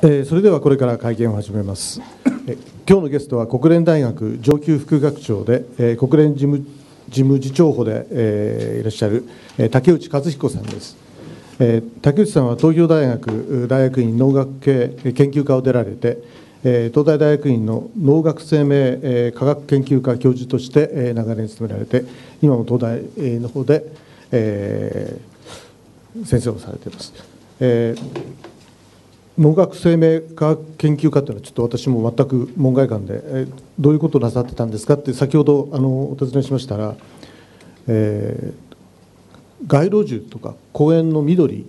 それではこれから会見を始めます。今日のゲストは国連大学上級副学長で、国連事務次長補で、いらっしゃる、竹内勝彦さんです。竹内さんは東京大学大学院農学系研究科を出られて、東大大学院の農学生命、科学研究科教授として、長年勤められて、今も東大の方で、先生をされています。農学生命科学研究科というのはちょっと私も全く門外漢で、どういうことをなさってたんですかって先ほどお尋ねしましたら、街路樹とか公園の緑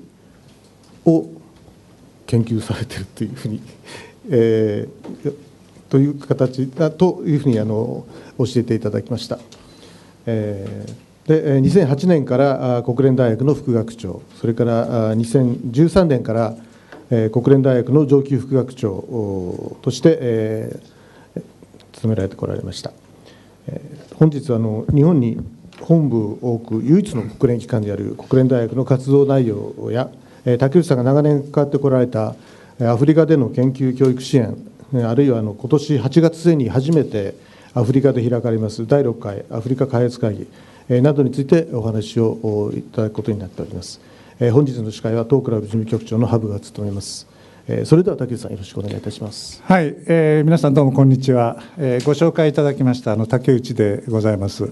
を研究されているというふうに、という形だというふうに教えていただきました。で2008年から国連大学の副学長、それから2013年から国連大学の上級副学長として、務められてこられました。本日は日本に本部を置く唯一の国連機関である国連大学の活動内容や、竹内さんが長年関わってこられたアフリカでの研究教育支援、あるいは今年8月末に初めてアフリカで開かれます第6回アフリカ開発会議、などについてお話をいただくことになっております。本日の司会は当クラブ事務局長の羽生が務めます。それでは竹内さん、よろしくお願いいたします。はい、皆さんどうもこんにちは。ご紹介いただきました竹内でございます。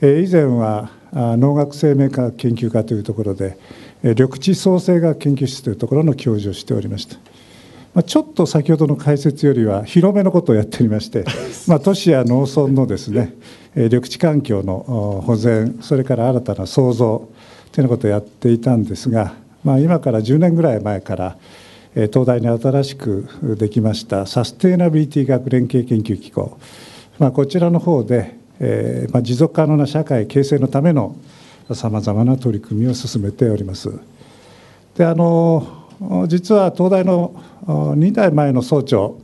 以前は農学生命科学研究科というところで緑地創生学研究室というところの教授をしておりました。ちょっと先ほどの解説よりは広めのことをやっておりまして都市や農村のですね緑地環境の保全、それから新たな創造ということをやっていたんですが、今から10年ぐらい前から東大に新しくできましたサステイナビリティ学連携研究機構、こちらの方で、持続可能な社会形成のためのさまざまな取り組みを進めております。で実は東大の2代前の総長、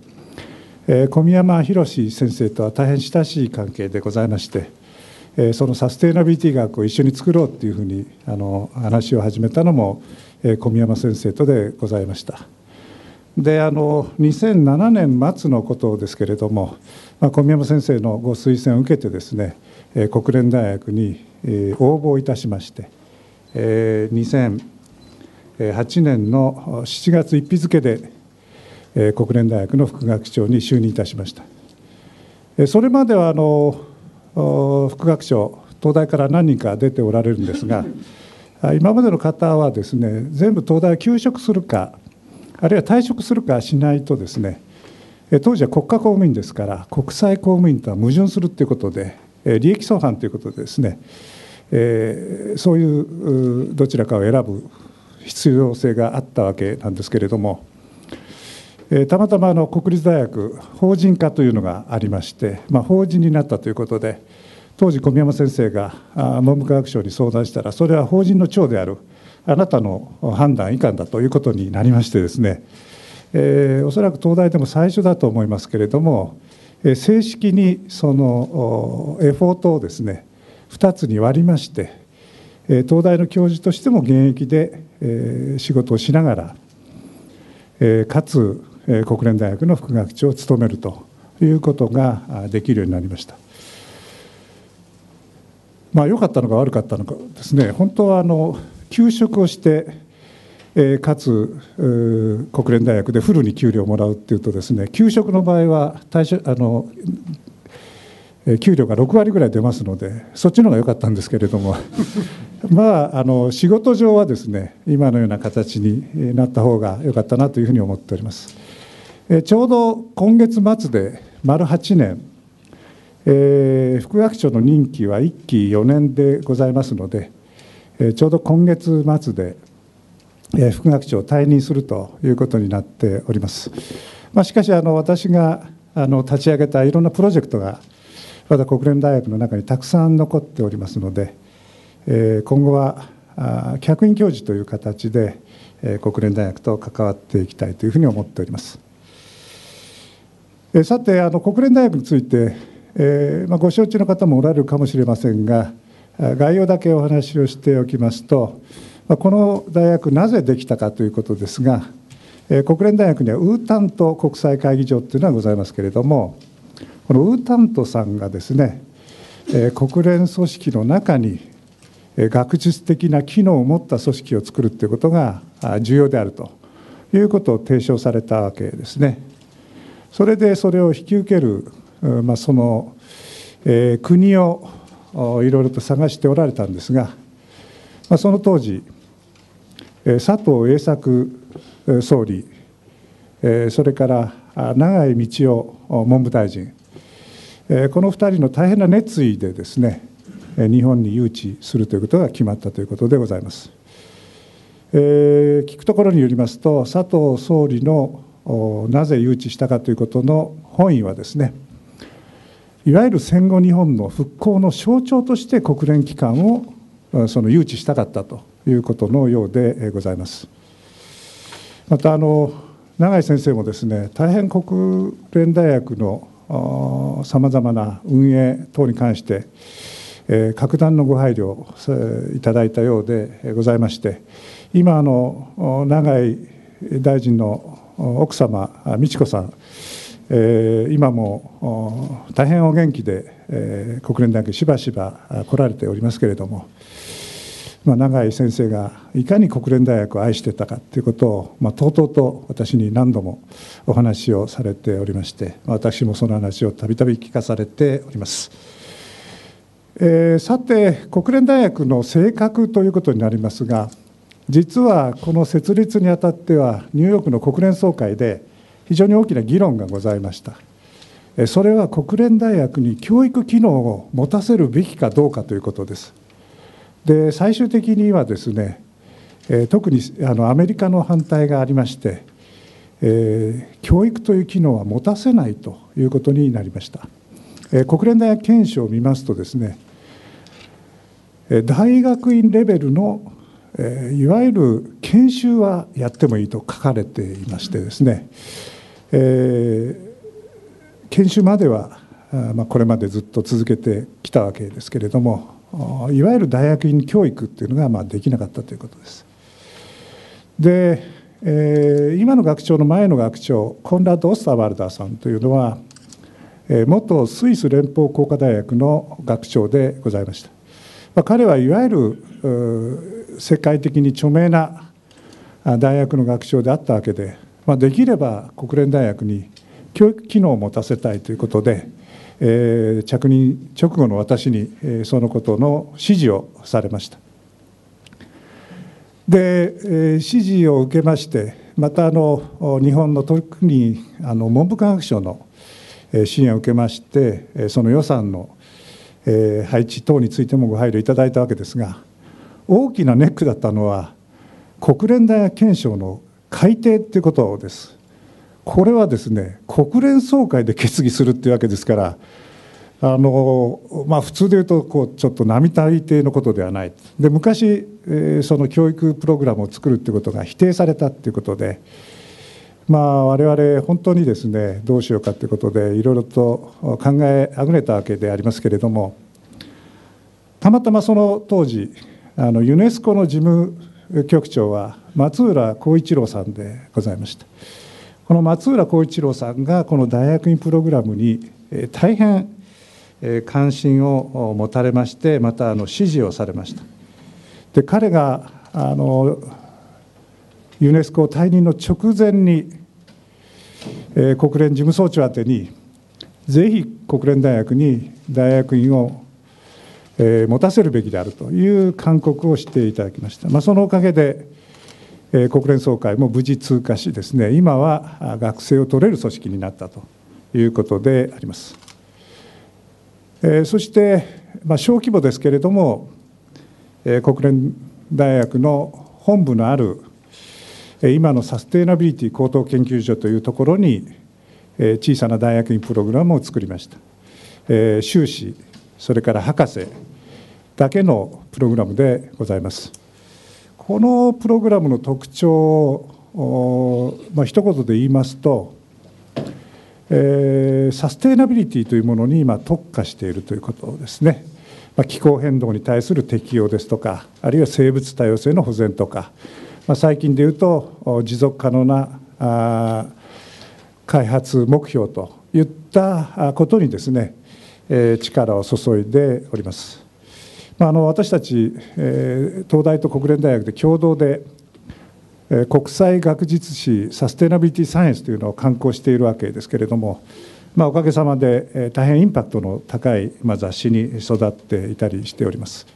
小宮山博先生とは大変親しい関係でございまして、そのサステイナビリティ学を一緒に作ろうというふうに話を始めたのも小宮山先生とでございました。で2007年末のことですけれども、小宮山先生のご推薦を受けてですね国連大学に応募いたしまして、2008年の7月1日付で国連大学の副学長に就任いたしました。それまでは副学長、東大から何人か出ておられるんですが今までの方はですね全部東大を休職するかあるいは退職するかしないとですね、当時は国家公務員ですから国際公務員とは矛盾するということで利益相反ということでですね、そういうどちらかを選ぶ必要性があったわけなんですけれども、たまたま国立大学法人科というのがありまして、法人になったということで当時小宮山先生が文部科学省に相談したら、それは法人の長であるあなたの判断いかんだということになりましてですね、おそらく東大でも最初だと思いますけれども、正式にそのエフォートをですね2つに割りまして、東大の教授としても現役で仕事をしながら、かつ国連大学の副学長を務めるということができるようになりました。良かったのか悪かったのかですね、本当は休職をしてかつ国連大学でフルに給料をもらうっていうとですね、休職の場合は給料が6割ぐらい出ますのでそっちの方が良かったんですけれども仕事上はですね今のような形になった方が良かったなというふうに思っております。ちょうど今月末で丸8年、副学長の任期は1期4年でございますので、ちょうど今月末で、副学長を退任するということになっております。しかし私が立ち上げたいろんなプロジェクトがまだ国連大学の中にたくさん残っておりますので、今後は客員教授という形で国連大学と関わっていきたいというふうに思っております。さて国連大学について、ご承知の方もおられるかもしれませんが、概要だけお話をしておきますと、この大学なぜできたかということですが、国連大学にはウータント国際会議場というのはございますけれども、このウータントさんがですね、国連組織の中に学術的な機能を持った組織を作るということが重要であるということを提唱されたわけですね。それでそれを引き受ける、その国をいろいろと探しておられたんですが、その当時佐藤栄作総理、それから永井道夫文部大臣、この2人の大変な熱意でですね、日本に誘致するということが決まったということでございます。聞くところによりますと、佐藤総理のなぜ誘致したかということの本意はですね、いわゆる戦後日本の復興の象徴として国連機関をその誘致したかったということのようでございます。また永井先生もですね、大変国連大学のさまざまな運営等に関して格段のご配慮をいただいたようでございまして、今永井大臣の奥様美智子さん、今も大変お元気で国連大学しばしば来られておりますけれども、永井先生がいかに国連大学を愛してたかということを、とうとうと私に何度もお話をされておりまして、私もその話をたびたび聞かされております。さて、国連大学の性格ということになりますが、実はこの設立にあたってはニューヨークの国連総会で非常に大きな議論がございました。それは国連大学に教育機能を持たせるべきかどうかということです。で、最終的にはですね、特にアメリカの反対がありまして、教育という機能は持たせないということになりました。国連大学憲章を見ますとですね、大学院レベルのいわゆる研修はやってもいいと書かれていましてですね、研修まではこれまでずっと続けてきたわけですけれども、いわゆる大学院教育っていうのができなかったということです。で、今の学長の前の学長コンラド・オスターワルダーさんというのは元スイス連邦工科大学の学長でございました。彼はいわゆる世界的に著名な大学の学長であったわけで、できれば国連大学に教育機能を持たせたいということで、着任直後の私に、そのことの指示をされました。で、指示を受けまして、また日本の特に文部科学省の支援を受けまして、その予算の配置等についてもご配慮いただいたわけですが、大きなネックだったのは国連大学憲章の改定ということです。これはですね、国連総会で決議するというわけですから、普通でいうとちょっと並大抵のことではない。で、昔その教育プログラムを作るということが否定されたということで、我々本当にですね、どうしようかということでいろいろと考えあぐねたわけでありますけれども、たまたまその当時ユネスコの事務局長は松浦浩一郎さんでございました。この松浦浩一郎さんがこの大学院プログラムに大変関心を持たれまして、また支持をされました。で、彼がユネスコ退任の直前に国連事務総長宛てに、ぜひ国連大学に大学院を持たせるべきであるという勧告をしていただきました。そのおかげで国連総会も無事通過しですね、今は学生を取れる組織になったということであります。そして、小規模ですけれども、国連大学の本部のある今のサステイナビリティ高等研究所というところに小さな大学院プログラムを作りました。修士、それから博士だけのプログラムでございます。このプログラムの特徴を一言で言いますと、サステイナビリティというものに今特化しているということですね。気候変動に対する適応ですとか、あるいは生物多様性の保全とか、最近でいうと持続可能な開発目標といったことにですね、力を注いでおります。私たち東大と国連大学で共同で国際学術誌サステナビリティサイエンスというのを刊行しているわけですけれども、おかげさまで大変インパクトの高い雑誌に育っていたりしております。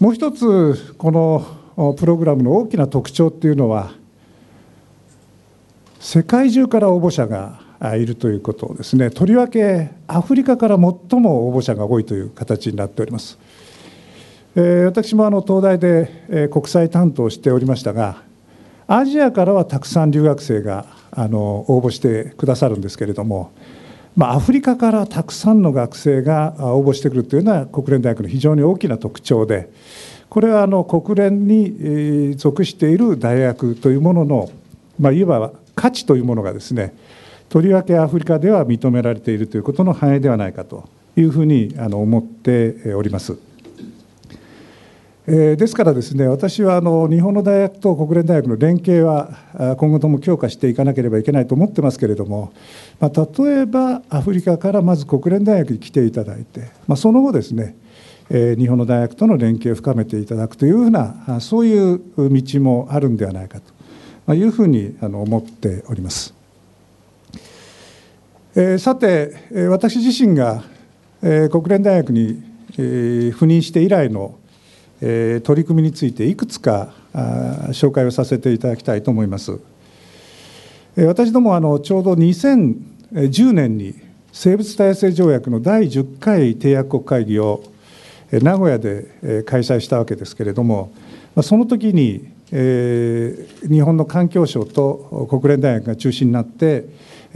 もう一つこのプログラムの大きな特徴というのは、世界中から応募者がいるということですね。とりわけアフリカから最も応募者が多いという形になっております。私も東大で国際担当しておりましたが、アジアからはたくさん留学生が応募してくださるんですけれども、アフリカからたくさんの学生が応募してくるというのは国連大学の非常に大きな特徴で、これは国連に属している大学というものの、いわば価値というものがですね、とりわけアフリカでは認められているということの反映ではないかというふうに思っております。ですからですね、私は日本の大学と国連大学の連携は今後とも強化していかなければいけないと思ってますけれども、例えばアフリカからまず国連大学に来ていただいて、その後ですね、日本の大学との連携を深めていただくというふうな、そういう道もあるんではないかというふうに思っております。さて、私自身が国連大学に赴任して以来の取り組みについていくつか紹介をさせていただきたいと思います。私どもちょうど2010年に生物多様性条約の第10回締約国会議を名古屋で開催したわけですけれども、その時に日本の環境省と国連大学が中心になって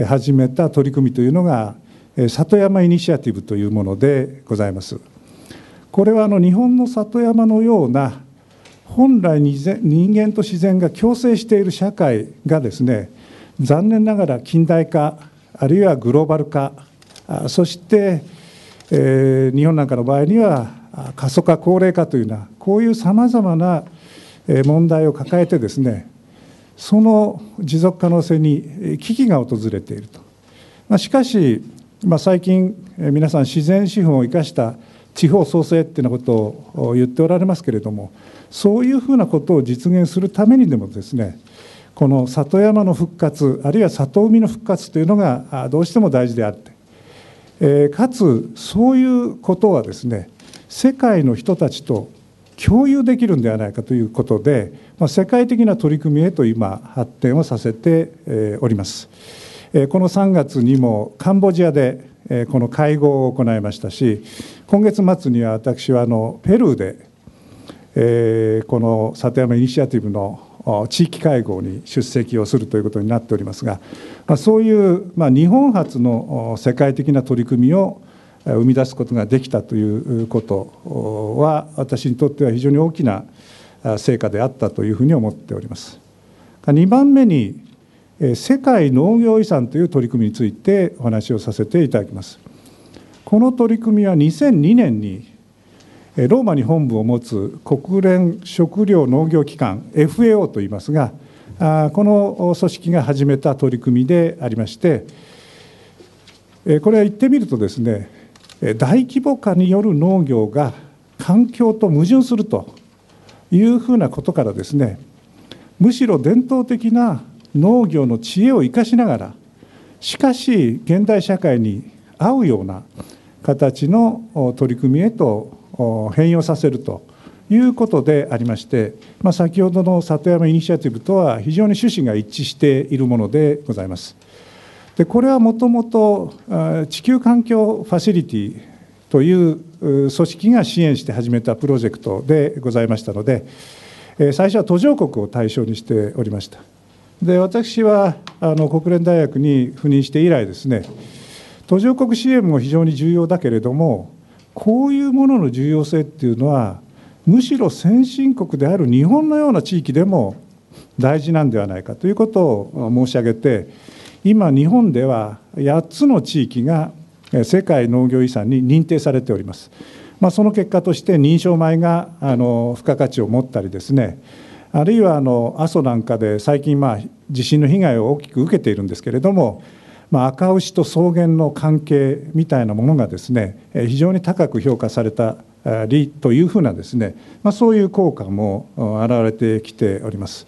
始めた取り組みというのが里山イニシアティブというものでございます。これは日本の里山のような、本来人間と自然が共生している社会がですね、残念ながら近代化あるいはグローバル化、そして日本なんかの場合には過疎化高齢化というような、こういうさまざまな問題を抱えてですね、その持続可能性に危機が訪れていると。しかし、最近皆さん自然資本を生かした地方創生っていうようなことを言っておられますけれども、そういうふうなことを実現するためにでもですね、この里山の復活あるいは里海の復活というのがどうしても大事であって、かつそういうことはですね、世界の人たちと共有できるんではないかということで、世界的な取り組みへと今発展をさせております。この3月にもカンボジアでこの会合を行いましたし、今月末には私はペルーで、この里山イニシアティブの地域会合に出席をするということになっておりますが、そういう、日本発の世界的な取り組みを生み出すことができたということは、私にとっては非常に大きな成果であったというふうに思っております。2番目に世界農業遺産という取り組みについてお話をさせていただきます。この取り組みは2002年にローマに本部を持つ国連食糧農業機関 FAO といいますが、この組織が始めた取り組みでありまして、これは言ってみるとですね、大規模化による農業が環境と矛盾するというふうなことからですね、むしろ伝統的な農業の知恵を生かしながら、しかし現代社会に合うような形の取り組みへと変容させるということでありまして、先ほどの里山イニシアティブとは非常に趣旨が一致しているものでございます。でこれはもともと地球環境ファシリティという組織が支援して始めたプロジェクトでございましたので、最初は途上国を対象にしておりました。で私は国連大学に赴任して以来ですね、途上国支援も非常に重要だけれども、こういうものの重要性っていうのはむしろ先進国である日本のような地域でも大事なんではないかということを申し上げて、今日本では8つの地域が世界農業遺産に認定されております。その結果として認証米が付加価値を持ったりですね、あるいは阿蘇なんかで最近、地震の被害を大きく受けているんですけれども、赤牛と草原の関係みたいなものがですね、非常に高く評価されたりというふうなですね、そういう効果も現れてきております。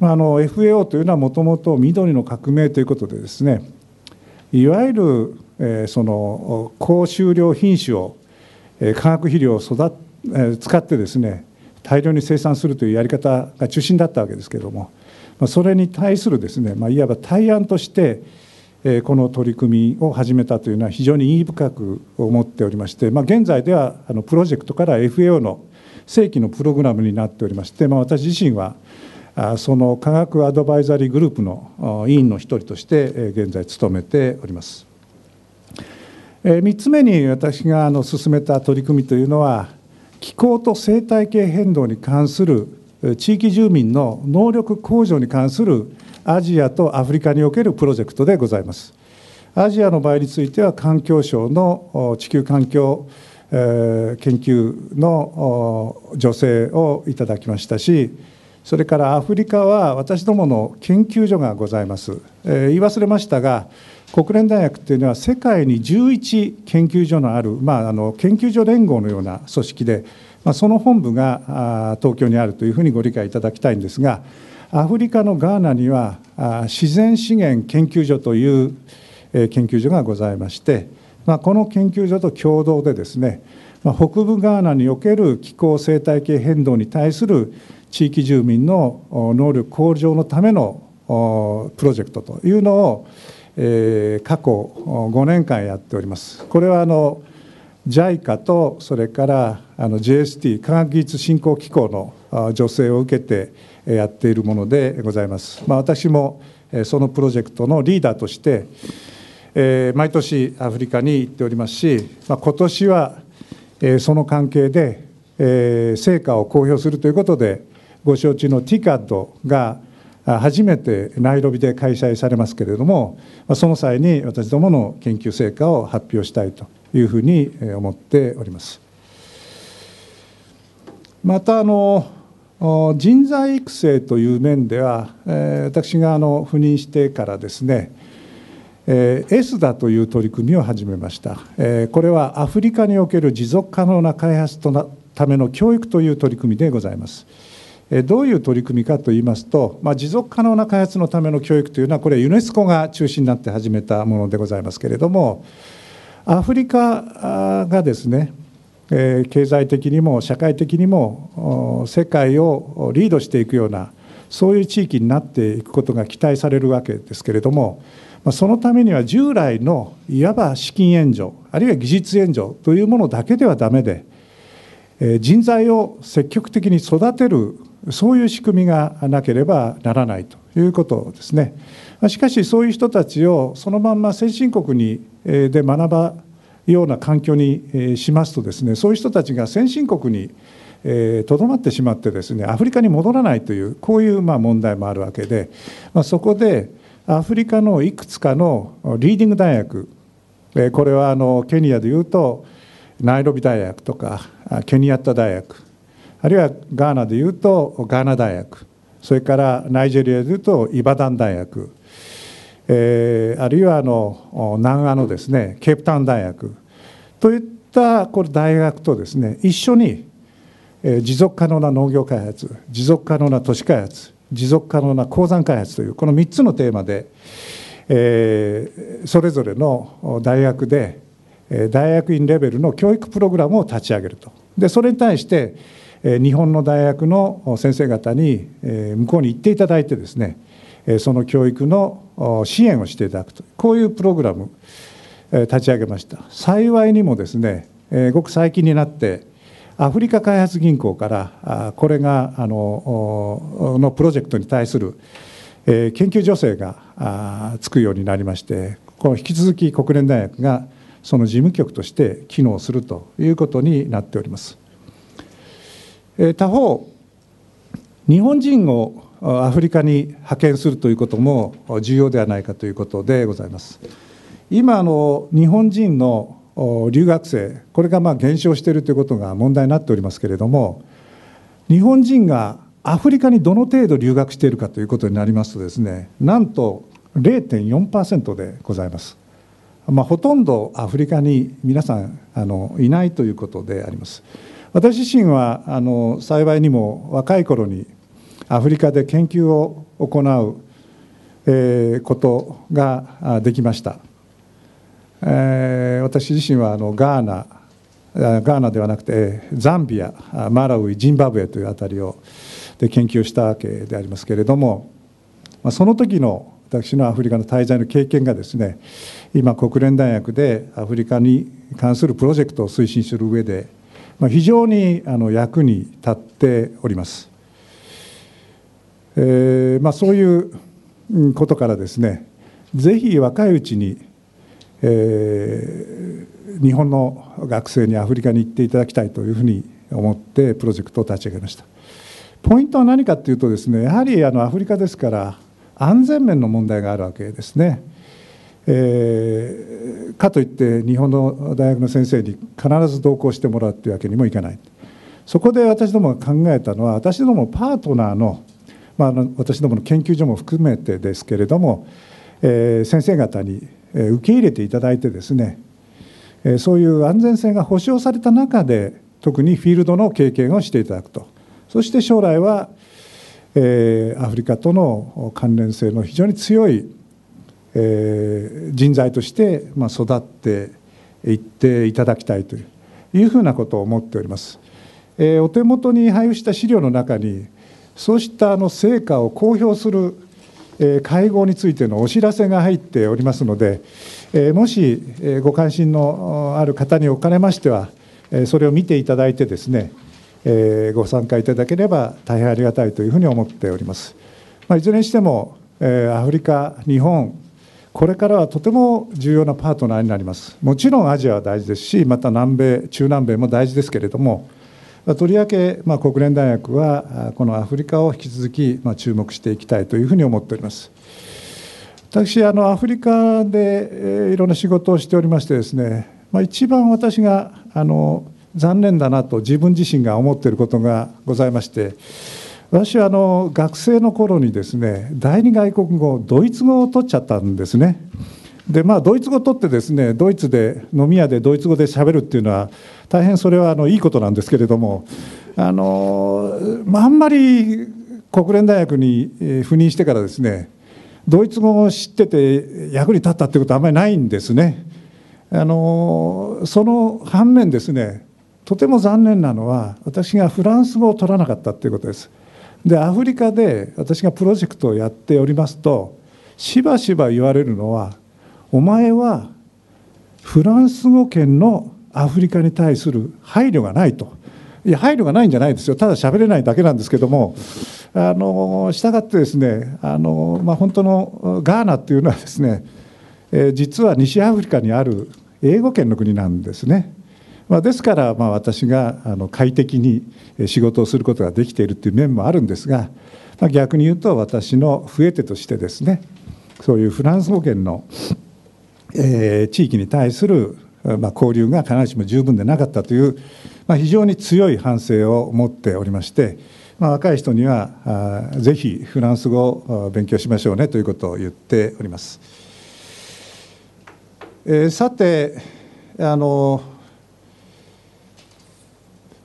FAO というのはもともと緑の革命ということでですね、いわゆるその高収量品種を化学肥料を使ってですね、大量に生産するというやり方が中心だったわけですけれども、それに対するですね、いわば対案としてこの取り組みを始めたというのは非常に意義深く思っておりまして、現在ではプロジェクトから FAO の正規のプログラムになっておりまして、私自身はその科学アドバイザリーグループの委員の一人として現在務めております。3つ目に私が進めた取り組みというのは、気候と生態系変動に関する地域住民の能力向上に関するアジアとアフリカにおけるプロジェクトでございます。アジアの場合については、環境省の地球環境研究の助成をいただきましたし、それからアフリカは私どもの研究所がございます。言い忘れましたが、国連大学というのは世界に11研究所のある、研究所連合のような組織で、その本部が東京にあるというふうにご理解いただきたいんですが、アフリカのガーナには自然資源研究所という研究所がございまして、この研究所と共同でですね、北部ガーナにおける気候生態系変動に対する地域住民の能力向上のためのプロジェクトというのを過去5年間やっております。これはJICA とそれからJST 科学技術振興機構の助成を受けてやっているものでございます。私もそのプロジェクトのリーダーとして毎年アフリカに行っておりますし、今年はその関係で成果を公表するということで、ご承知の TICAD が初めてナイロビで開催されますけれども、その際に私どもの研究成果を発表したいというふうに思っております。また人材育成という面では、私が赴任してからですね、SDA という取り組みを始めました。これはアフリカにおける持続可能な開発のための教育という取り組みでございます。どういう取り組みかといいますと、持続可能な開発のための教育というのは、これユネスコが中心になって始めたものでございますけれども、アフリカがですね、経済的にも社会的にも世界をリードしていくような、そういう地域になっていくことが期待されるわけですけれども、そのためには従来のいわば資金援助、あるいは技術援助というものだけではダメで、人材を積極的に育てる、そういう仕組みがなければならないということですね。しかし、そういう人たちをそのまんま先進国で学ばような環境にしますとですね、そういう人たちが先進国にとどまってしまってですね、アフリカに戻らないという、こういう問題もあるわけで、そこでアフリカのいくつかのリーディング大学、これはケニアでいうとナイロビ大学とかケニアッタ大学、あるいはガーナでいうとガーナ大学、それからナイジェリアでいうとイバダン大学、あるいは南アのですね、ケープタウン大学といったこれ大学とですね、一緒に持続可能な農業開発、持続可能な都市開発、持続可能な鉱山開発という、この3つのテーマで、それぞれの大学で大学院レベルの教育プログラムを立ち上げると。でそれに対して日本の大学の先生方に向こうに行っていただいてですね、その教育の支援をしていただくと、こういうプログラム立ち上げました。幸いにもですね、ごく最近になってアフリカ開発銀行からこれがのプロジェクトに対する研究助成がつくようになりまして、この引き続き国連大学がその事務局として機能するということになっております。他方、日本人をアフリカに派遣するということも重要ではないかということでございます。今日本人の留学生、これが減少しているということが問題になっておりますけれども、日本人がアフリカにどの程度留学しているかということになりますとですね、なんと 0.4% でございます。ほとんどアフリカに皆さんいないということであります。私自身は幸いにも若い頃にアフリカで研究を行う、ことができました。私自身はガーナではなくてザンビア、マラウイ、ジンバブエというあたりをで研究をしたわけでありますけれども、その時の私のアフリカの滞在の経験がですね、今国連大学でアフリカに関するプロジェクトを推進する上で非常に役に立っております。そういうことからですね、ぜひ若いうちに日本の学生にアフリカに行っていただきたいというふうに思ってプロジェクトを立ち上げました。ポイントは何かというとですね、やはりアフリカですから安全面の問題があるわけですね。かといって日本の大学の先生に必ず同行してもらうというわけにもいかない。そこで私どもが考えたのは、私どもパートナーの、私どもの研究所も含めてですけれども、先生方に受け入れていただいてですね、そういう安全性が保障された中で特にフィールドの経験をしていただくと、そして将来はアフリカとの関連性の非常に強い人材として育っていっていただきたいというふうなことを思っております。お手元に配布した資料の中に、そうした成果を公表する会合についてのお知らせが入っておりますので、もしご関心のある方におかれましては、それを見ていただいてですね、ご参加いただければ大変ありがたいというふうに思っております。いずれにしてもアフリカ、日本、これからはとても重要なパートナーになります。もちろんアジアは大事ですし、また南米、中南米も大事ですけれども、とりわけ国連大学はこのアフリカを引き続き注目していきたいというふうに思っております。私アフリカでいろんな仕事をしておりましてですね、一番私が残念だなと自分自身が思っていることがございまして、私は学生の頃にですね、第二外国語ドイツ語を取っちゃったんですね。でドイツ語を取ってですね、ドイツで飲み屋でドイツ語でしゃべるっていうのは大変それはいいことなんですけれども、あんまり国連大学に赴任してからですね、ドイツ語を知ってて役に立ったってことはあんまりないんですね。その反面ですね、とても残念なのは私がフランス語を取らなかったっていうことです。でアフリカで私がプロジェクトをやっておりますと、しばしば言われるのは、お前はフランス語圏のアフリカに対する配慮がないと。いや、配慮がないんじゃないですよ、ただしゃべれないだけなんですけども、したがってですね、本当のガーナっていうのはですね、実は西アフリカにある英語圏の国なんですね。ですから私が快適に仕事をすることができているという面もあるんですが、逆に言うと私の増え手としてですね、そういうフランス語圏の地域に対する交流が必ずしも十分でなかったという、非常に強い反省を持っておりまして、若い人にはぜひフランス語を勉強しましょうねということを言っております。さて、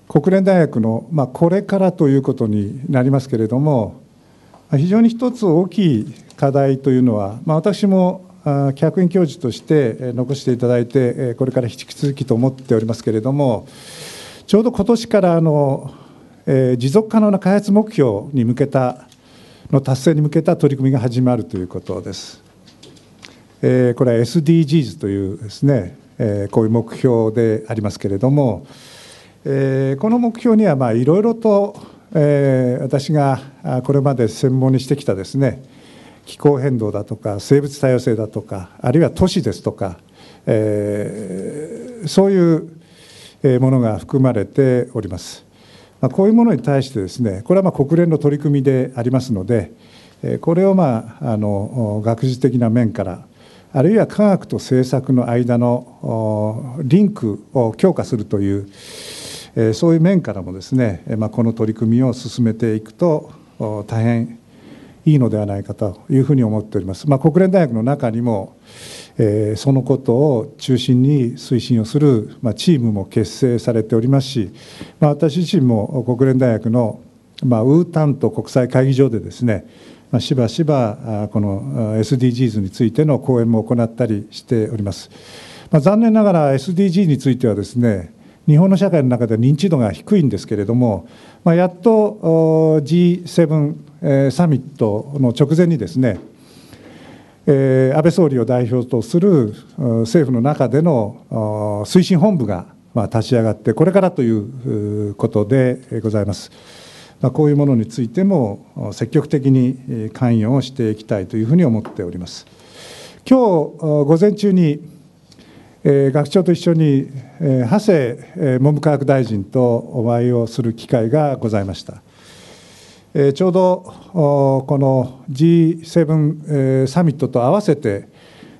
国連大学のこれからということになりますけれども、非常に一つ大きい課題というのは、私も客員教授として残していただいて、これから引き続きと思っておりますけれども、ちょうど今年から持続可能な開発目標に向けたの達成に向けた取り組みが始まるということです。これは SDGs というですね、こういう目標でありますけれども、この目標にはいろいろと私がこれまで専門にしてきたですね、気候変動だとか生物多様性だとか、あるいは都市ですとか、そういうものが含まれております。こういうものに対してですね、これは国連の取り組みでありますので、これを学術的な面から、あるいは科学と政策の間のリンクを強化するという、そういう面からもですね、この取り組みを進めていくと大変いいのではないかというふうに思っております。国連大学の中にもそのことを中心に推進をするチームも結成されておりますし、私自身も国連大学のウータント国際会議場でですね、しばしばこの SDGs についての講演も行ったりしております。残念ながら SDG についてはですね、日本の社会の中では認知度が低いんですけれども、やっと G7 サミットの直前にですね、安倍総理を代表とする政府の中での推進本部が立ち上がって、これからということでございます。こういうものについても積極的に関与をしていきたいというふうに思っております。今日午前中に学長と一緒に長谷文部科学大臣とお会いをする機会がございました。ちょうどこの G7 サミットと合わせて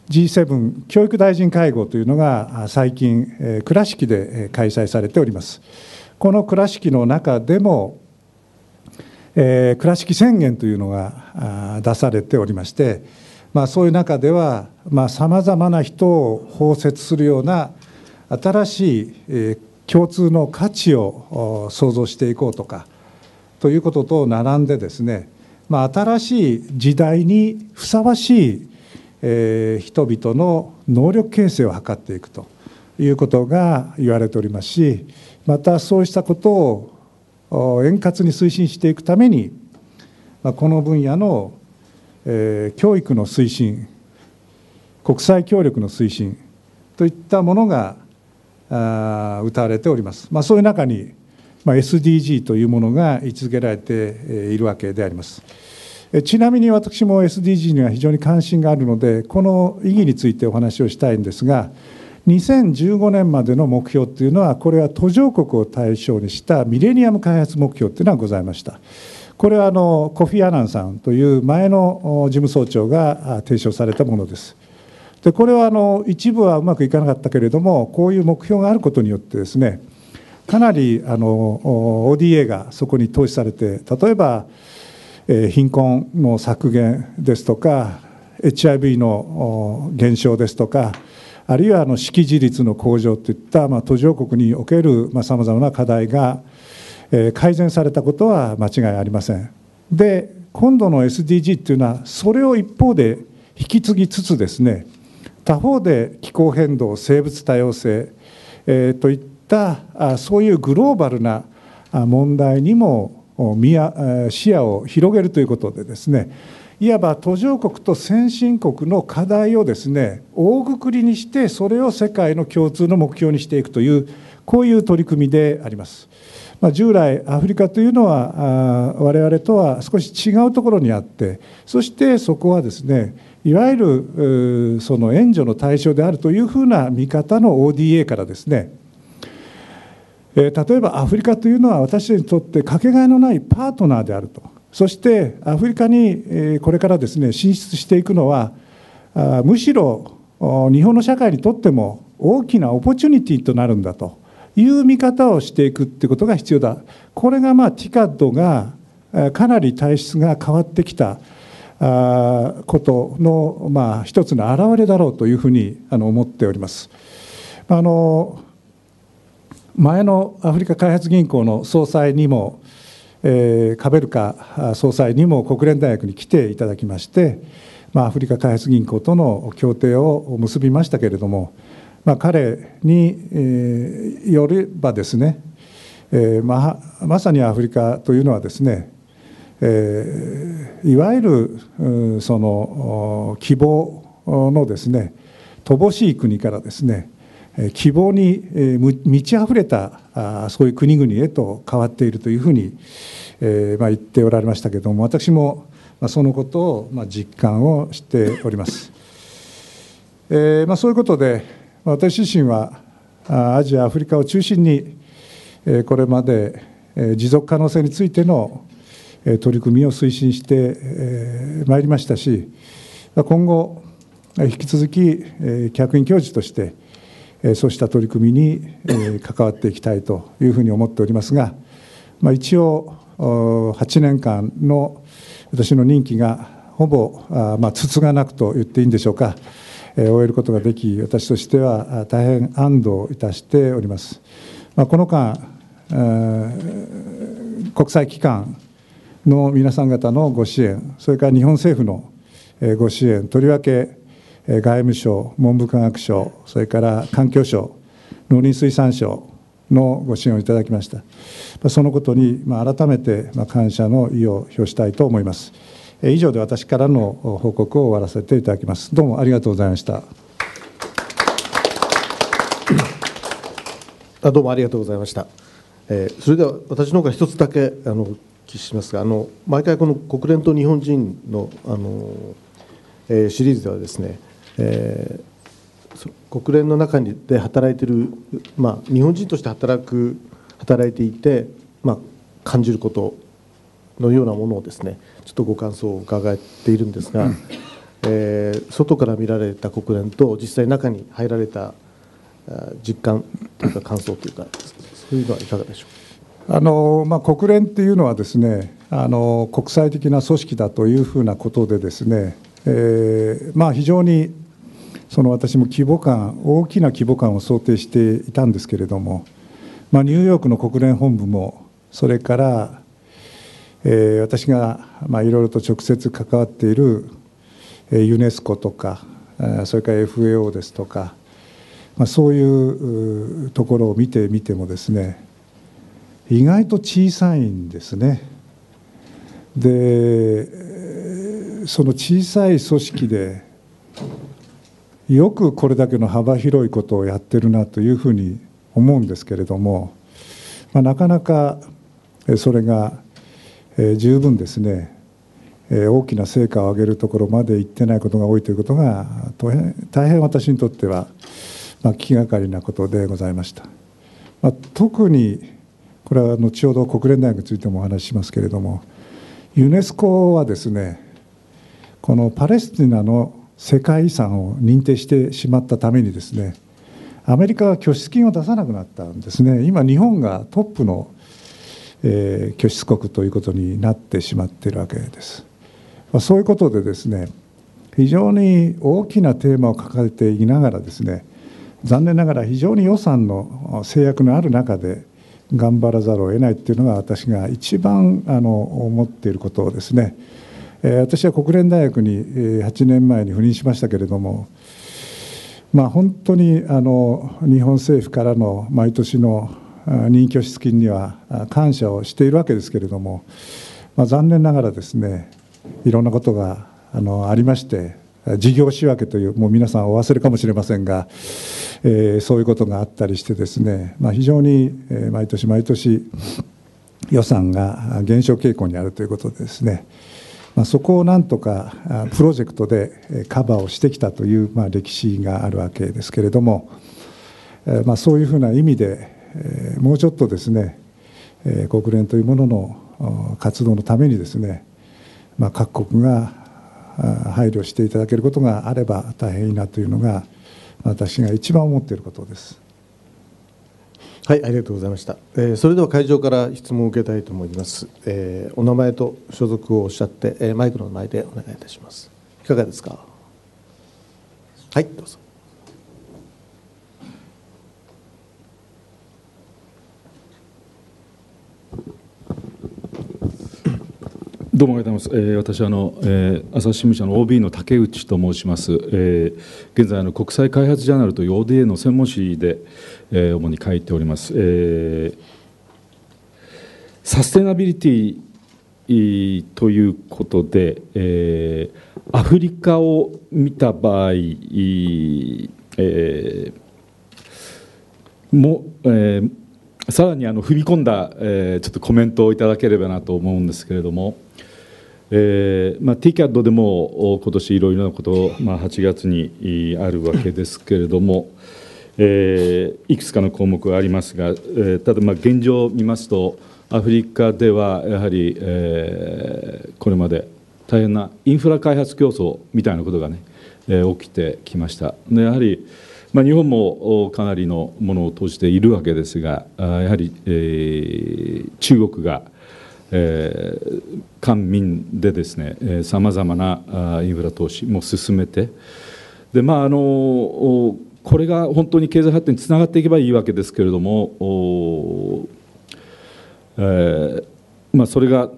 G7 教育大臣会合というのが最近倉敷で開催されております。この倉敷の中でも倉敷宣言というのが出されておりまして、そういう中ではさまざまな人を包摂するような新しい、共通の価値を創造していこうとかということと並んでですね、新しい時代にふさわしい、人々の能力形成を図っていくということが言われておりますし、またそうしたことを円滑に推進していくために、この分野の教育の推進、国際協力の推進といったものが謳われております。そういう中に SDG というものが位置づけられているわけであります。ちなみに私も SDG には非常に関心があるので、この意義についてお話をしたいんですが、2015年までの目標というのは、これは途上国を対象にしたミレニアム開発目標というのはございました。これはコフィ・アナンさんという前の事務総長が提唱されたものです。でこれは一部はうまくいかなかったけれども、こういう目標があることによってですね、かなりODA がそこに投資されて、例えば貧困の削減ですとか HIV の減少ですとか、あるいは識字率の向上といった途上国におけるさまざまな課題が改善されたことは間違いありません。で今度の SDG というのはそれを一方で引き継ぎつつですね、他方で気候変動、生物多様性、といったそういうグローバルな問題にも視野を広げるということでですね、いわば途上国と先進国の課題をですね大くくりにして、それを世界の共通の目標にしていくという、こういう取り組みであります。従来アフリカというのは我々とは少し違うところにあって、そしてそこはですね、いわゆるその援助の対象であるというふうな見方の ODA からですね、例えばアフリカというのは私にとってかけがえのないパートナーであると、そしてアフリカにこれからですね進出していくのはむしろ日本の社会にとっても大きなオポチュニティとなるんだという見方をしていくということが必要だ。これがTICAD がかなり体質が変わってきたことの一つの表れだろうというふうに思っております。前のアフリカ開発銀行の総裁にも、カベルカ総裁にも国連大学に来ていただきまして、アフリカ開発銀行との協定を結びましたけれども、彼によればですね、まさにアフリカというのはですね、いわゆるその希望のですね乏しい国からですね、希望に満ちあふれたそういう国々へと変わっているというふうに言っておられましたけれども、私もそのことを実感をしております。そういうことで私自身はアジア、アフリカを中心にこれまで持続可能性についての取り組みを推進してまいりましたし、今後引き続き客員教授としてそうした取り組みに関わっていきたいというふうに思っておりますが、一応8年間の私の任期がほぼつつがなくと言っていいんでしょうか、終えることができ、私としては大変安堵いたしております。この間、国際機関の皆さん方のご支援、それから日本政府のご支援、とりわけ外務省、文部科学省、それから環境省、農林水産省のご支援をいただきました。そのことに改めて感謝の意を表したいと思います。以上で私からの報告を終わらせていただきます。どうもありがとうございました。どうもありがとうございました。それでは私の方から一つだけ聞きしますが、毎回この国連と日本人の、シリーズではですね、国連の中で働いている、日本人として働いていて、感じることのようなものをですね、ちょっとご感想を伺っているんですが、外から見られた国連と実際中に入られた実感というか感想というか、そういうのはいかがでしょうか。国連というのはですね、国際的な組織だというふうなことでですね、非常に私も大きな規模感を想定していたんですけれども、ニューヨークの国連本部も、それから、私がいろいろと直接関わっているユネスコとか、それから FAO ですとか、そういうところを見てみてもですね、意外と小さいんですね。で、その小さい組織でよくこれだけの幅広いことをやってるなというふうに思うんですけれども、なかなかそれが十分ですね、大きな成果を上げるところまでいってないことが多いということが、大変私にとっては気がかりなことでございました。特にこれは後ほど国連大学についてもお話ししますけれども、ユネスコはですね、このパレスチナの世界遺産を認定してしまったためにですね、アメリカは拠出金を出さなくなったんですね。今日本がトップの、拠出国ということになってしまっているわけです。そういうことでですね、非常に大きなテーマを抱えていながらですね、残念ながら非常に予算の制約のある中で頑張らざるを得ないというのが、私が一番思っていることですね。私は国連大学に8年前に赴任しましたけれども、本当に日本政府からの毎年の任拠出金には感謝をしているわけですけれども、残念ながらですね、いろんなことがありまして、事業仕分けという、もう皆さんお忘れかもしれませんが、そういうことがあったりしてですね、非常に毎年毎年予算が減少傾向にあるということでですね、そこをなんとかプロジェクトでカバーをしてきたという歴史があるわけですけれども、そういうふうな意味でもうちょっとですね、国連というものの活動のためにですね、各国が配慮していただけることがあれば大変いいなというのが、私が一番思っていることです。はい、ありがとうございました。それでは会場から質問を受けたいと思います。お名前と所属をおっしゃって、マイクの前でお願いいたします。いかがですか。はい、どうぞ。どうもありがとうございます。私は朝日新聞社の OB の竹内と申します。現在国際開発ジャーナルという ODA の専門誌で、主に書いております。サステナビリティということで、アフリカを見た場合、さらに踏み込んだ、ちょっとコメントをいただければなと思うんですけれども、TICAD でも今年いろいろなことを、8月にあるわけですけれども、いくつかの項目がありますが、ただ現状を見ますと、アフリカではやはり、これまで大変なインフラ開発競争みたいなことがね、起きてきました。でやはり日本もかなりのものを投じているわけですが、やはり、中国が、官民でですね、さまざまなインフラ投資も進めて、でこれが本当に経済発展につながっていけばいいわけですけれども、それがこ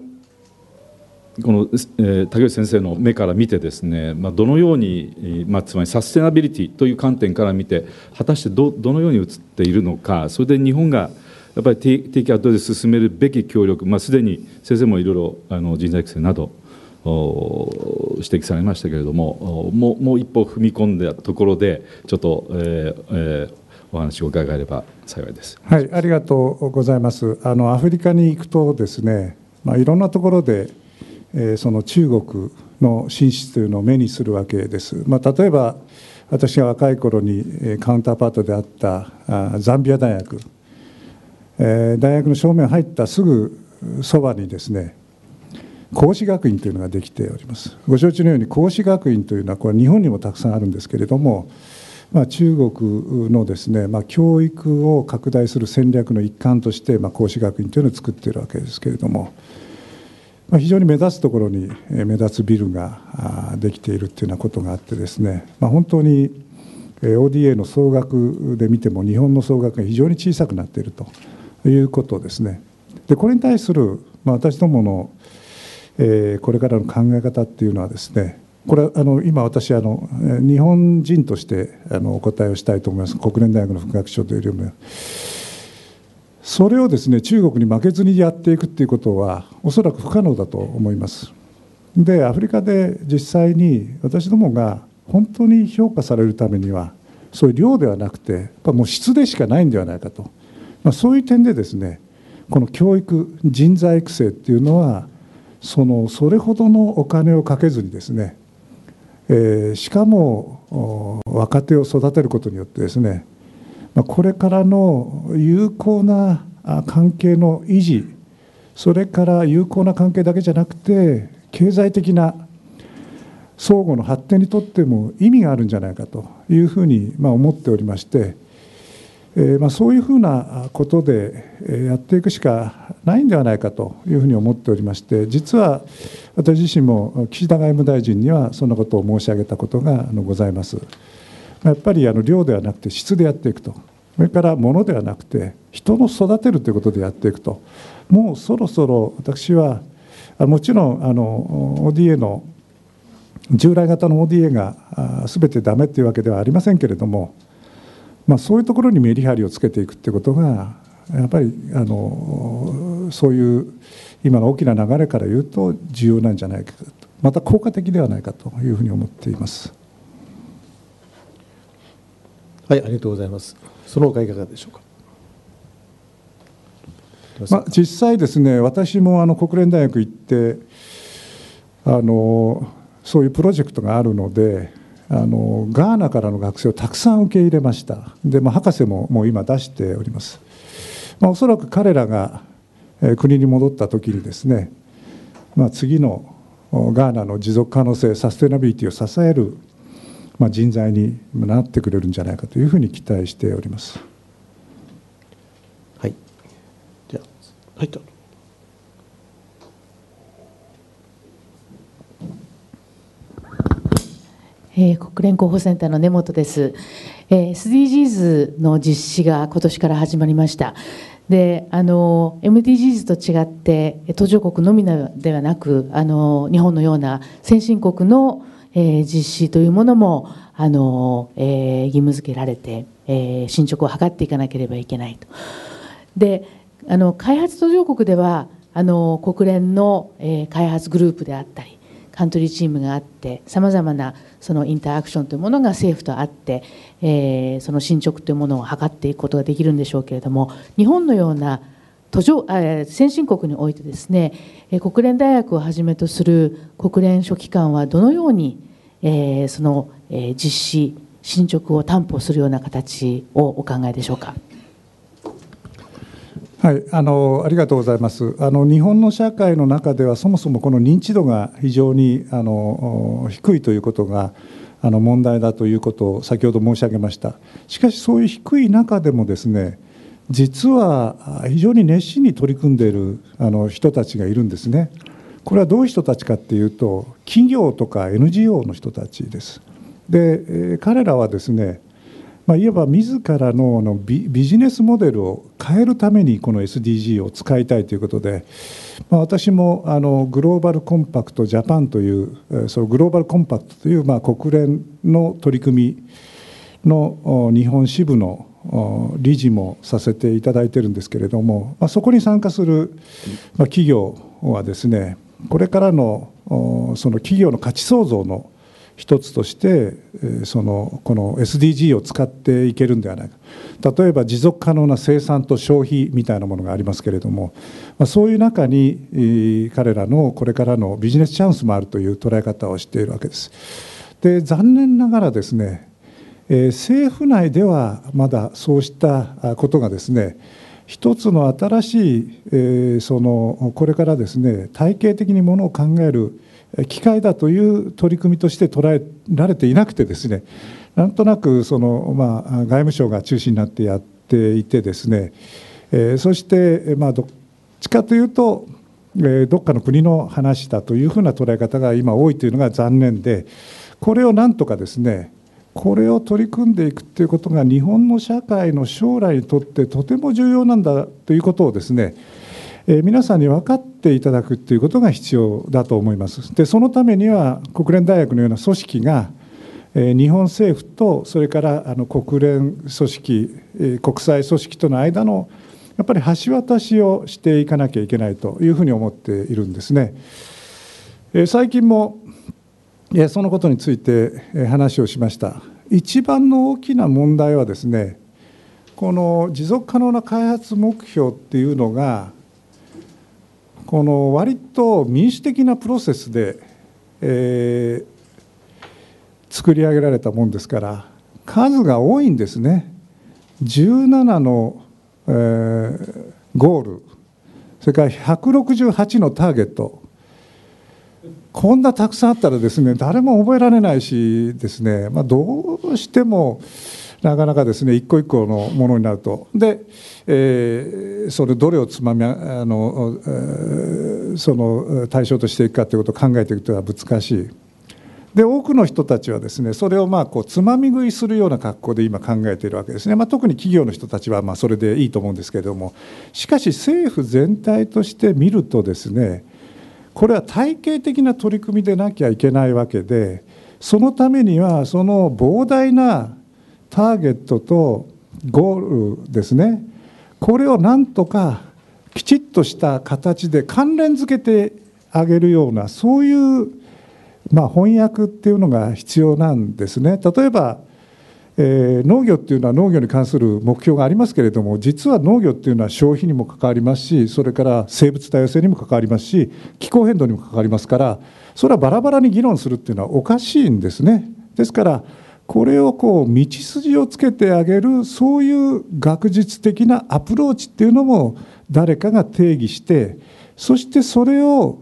の竹内先生の目から見てですね、どのように、つまりサステナビリティという観点から見て果たして どのように映っているのか、それで日本がやっぱり TICAD で進めるべき協力、すでに先生もいろいろ人材育成など指摘されましたけれども、もう一歩踏み込んだところでちょっと、お話を伺えれば幸いです。はい、ありがとうございます。アフリカに行くとですね、いろんなところでその中国の進出というのを目にするわけです。例えば私が若い頃にカウンターパートであったザンビア大学、大学の正面入ったすぐそばにですね、孔子学院というのができております。ご承知のように孔子学院というのはこれ日本にもたくさんあるんですけれども、中国のですね、教育を拡大する戦略の一環として孔子学院というのを作っているわけですけれども、非常に目立つところに目立つビルができているというようなことがあってですね、本当に ODA の総額で見ても日本の総額が非常に小さくなっているということですね。でこれに対する私どものこれからの考え方っていうのはですね、これ今私日本人としてお答えをしたいと思います。国連大学の副学長というよりもそれをですね、中国に負けずにやっていくということはおそらく不可能だと思います。でアフリカで実際に私どもが本当に評価されるためには、そういう量ではなくてやっぱもう質でしかないんではないかと、そういう点でですね、この教育人材育成っていうのはそれほどのお金をかけずにですね、しかも若手を育てることによってですね、これからの有効な関係の維持、それから有効な関係だけじゃなくて経済的な相互の発展にとっても意味があるんじゃないかというふうに思っておりまして、そういうふうなことでやっていくしかないんではないかというふうに思っておりまして、実は私自身も岸田外務大臣にはそんなことを申し上げたことがございます。やっぱり量ではなくて質でやっていくと、それから物ではなくて人を育てるということでやっていくと、もうそろそろ私はもちろんODA の従来型の ODA が全てダメというわけではありませんけれども、そういうところにメリハリをつけていくということがやっぱりそういう今の大きな流れから言うと重要なんじゃないかと、また効果的ではないかというふうに思っています。はい、ありがとうございます。その他いかがでしょうか。実際ですね、私も国連大学行ってそういうプロジェクトがあるのでガーナからの学生をたくさん受け入れました。で、博士ももう今出しております。おそらく彼らが国に戻った時にですね、次のガーナの持続可能性サステナビリティを支える人材になってくれるんじゃないかというふうに期待しております。はい、じゃあ、はい、国連広報センターの根本です。SDGs の実施が今年から始まりました。でMDGs と違って途上国のみではなく日本のような先進国の実施というものも義務付けられて、進捗を図っていかなければいけないと。で開発途上国では国連の、開発グループであったりカントリーチームがあって、さまざまなそのインタアクションというものが政府とあって、その進捗というものを図っていくことができるんでしょうけれども、日本のような先進国においてですね、国連大学をはじめとする国連諸機関はどのようにその実施進捗を担保するような形をお考えでしょうか。はい、ありがとうございます。日本の社会の中ではそもそもこの認知度が非常に低いということが問題だということを先ほど申し上げました。しかしそういう低い中でもですね、実は非常に熱心に取り組んでいる人たちがいるんですね。これはどういう人たちかっていうと、企業とか NGO の人たちです。で、彼らはですね、いわば自らのビジネスモデルを変えるためにこの SDG を使いたいということで、私もグローバルコンパクトジャパンという、そのグローバルコンパクトという国連の取り組みの日本支部の理事もさせていただいているんですけれども、そこに参加する企業はですね、これからのその企業の価値創造の一つとしてこの SDG を使っていけるんではないか。例えば持続可能な生産と消費みたいなものがありますけれども、そういう中に彼らのこれからのビジネスチャンスもあるという捉え方をしているわけです。で、残念ながらですね、政府内ではまだそうしたことがですね、一つの新しい、これからですね、体系的にものを考える機会だという取り組みとして捉えられていなくてですね、なんとなく外務省が中心になってやっていてですね、そしてどっちかというとどっかの国の話だというふうな捉え方が今多いというのが残念で、これをなんとかですね、これを取り組んでいくということが日本の社会の将来にとってとても重要なんだということをですね、皆さんに分かっていただくということが必要だと思います。で、そのためには国連大学のような組織が日本政府とそれから国連組織、国際組織との間のやっぱり橋渡しをしていかなきゃいけないというふうに思っているんですね。最近もそのことについて話をしました。一番の大きな問題はですね、この持続可能な開発目標っていうのがこの割と民主的なプロセスで、作り上げられたもんですから数が多いんですね。17の、ゴール、それから168のターゲット、こんなたくさんあったらですね、誰も覚えられないしですね、どうしてもなかなかですね、一個一個のものになると。で、それどれをその対象としていくかということを考えていくというのは難しい。で、多くの人たちはですね、それをつまみ食いするような格好で今考えているわけですね。特に企業の人たちはそれでいいと思うんですけれども、しかし政府全体として見るとですね、これは体系的な取り組みでなきゃいけないわけで、そのためにはその膨大なターゲットとゴールですね、これをなんとかきちっとした形で関連付けてあげるような、そういう翻訳っていうのが必要なんですね。例えば農業っていうのは農業に関する目標がありますけれども、実は農業っていうのは消費にも関わりますし、それから生物多様性にも関わりますし、気候変動にも関わりますから、それはバラバラに議論するっていうのはおかしいんですね。ですからこれを道筋をつけてあげる、そういう学術的なアプローチっていうのも誰かが定義して、そしてそれを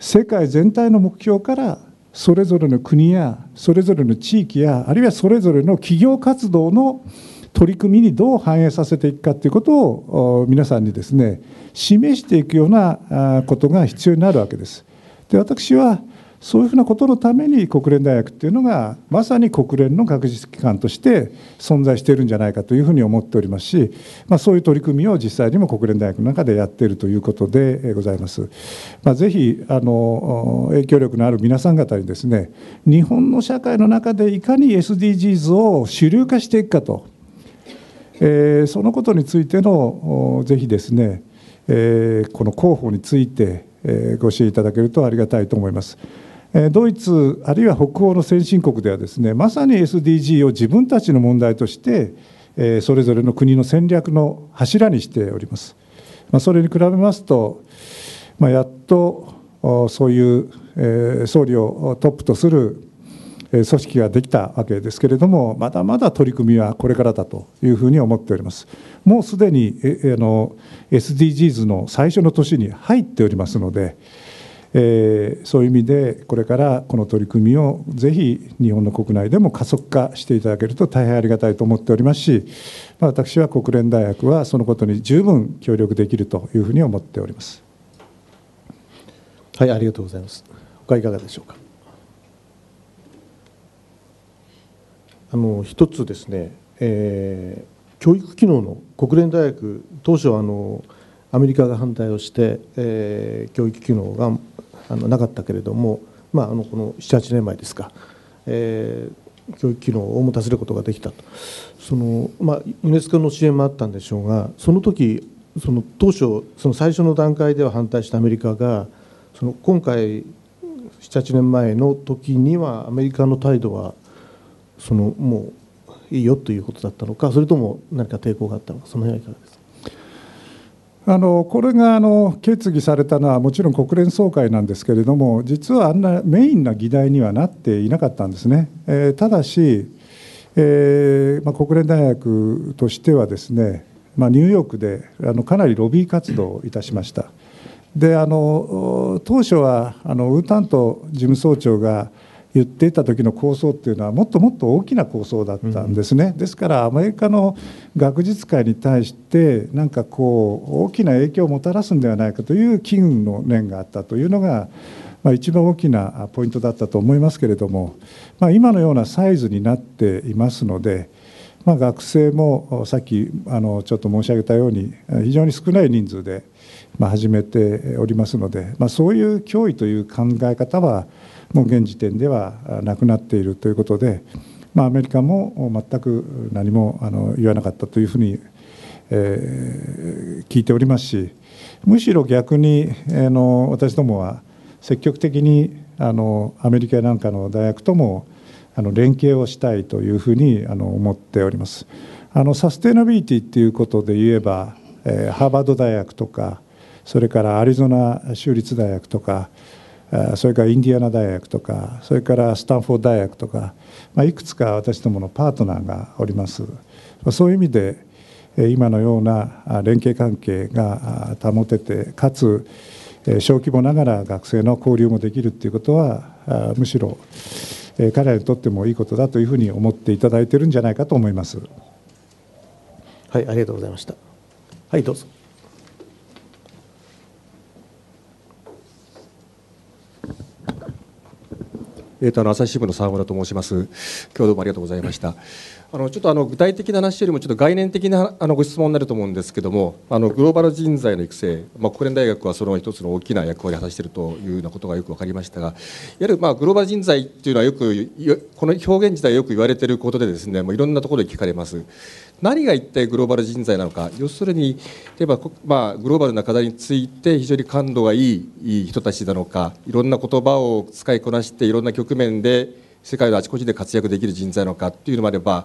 世界全体の目標からそれぞれの国やそれぞれの地域や、あるいはそれぞれの企業活動の取り組みにどう反映させていくかということを皆さんにですね、示していくようなことが必要になるわけです。で、私はそういうふうなことのために国連大学というのがまさに国連の学術機関として存在しているんじゃないかというふうに思っておりますし、そういう取り組みを実際にも国連大学の中でやっているということでございます。ぜひ影響力のある皆さん方にですね、日本の社会の中でいかに SDGs を主流化していくかと、そのことについてのぜひですね、この候補についてご支援いただけるとありがたいと思います。ドイツあるいは北欧の先進国ではですね、まさに SDG を自分たちの問題としてそれぞれの国の戦略の柱にしております。それに比べますと、やっとそういう総理をトップとする組織ができたわけですけれども、まだまだ取り組みはこれからだというふうに思っております。もうすでにSDGs の最初の年に入っておりますので、そういう意味でこれからこの取り組みをぜひ日本の国内でも加速化していただけると大変ありがたいと思っておりますし、私は国連大学はそのことに十分協力できるというふうに思っております。はい、ありがとうございます。他いかがでしょうか。一つですね、教育機能の国連大学、当初はアメリカが反対をして、教育機能がなかったけれども、この7、8年前ですか、教育機能を持たせることができたと。ユネスコの支援もあったんでしょうが、その時当初最初の段階では反対したアメリカが今回7、8年前の時にはアメリカの態度はもういいよということだったのか、それとも何か抵抗があったのか、その辺はいかがですか。これが決議されたのはもちろん国連総会なんですけれども、実はあんなメインな議題にはなっていなかったんですね。ただし、国連大学としてはですね、ニューヨークでかなりロビー活動をいたしました。で当初はウータント事務総長が言っていた時の構想というのはもっともっと大きな構想だったんですね。ですからアメリカの学術界に対してなんかこう大きな影響をもたらすんではないかという危惧の念があったというのが一番大きなポイントだったと思いますけれども、今のようなサイズになっていますので、学生もさっきちょっと申し上げたように非常に少ない人数で始めておりますので、そういう脅威という考え方はもう現時点ではなくなっているということで、アメリカも全く何も言わなかったというふうに聞いておりますし、むしろ逆に私どもは積極的にアメリカなんかの大学とも連携をしたいというふうに思っております。サステナビリティということで言えば、ハーバード大学とか、それからアリゾナ州立大学とか、それからインディアナ大学とか、それからスタンフォード大学とか、いくつか私どものパートナーがおります。そういう意味で今のような連携関係が保てて、かつ小規模ながら学生の交流もできるということは、むしろ彼らにとってもいいことだというふうに思っていただいているんじゃないかと思います。はい、ありがとうございました。はい、どうぞ。朝日新聞の沢村と申します。今日はどうもありがとうございました。ちょっと具体的な話よりもちょっと概念的なご質問になると思うんですけども、グローバル人材の育成、国連大学はその一つの大きな役割を果たしているというようなことがよく分かりましたが、いわゆるグローバル人材というのはよくこの表現自体よく言われていることでですね、いろんなところで聞かれます。何が一体グローバル人材なのか、要するに例えば、グローバルな課題について非常に感度がいい人たちなのか、いろんな言葉を使いこなしていろんな局面で世界のあちこちで活躍できる人材なのかというのもあれば、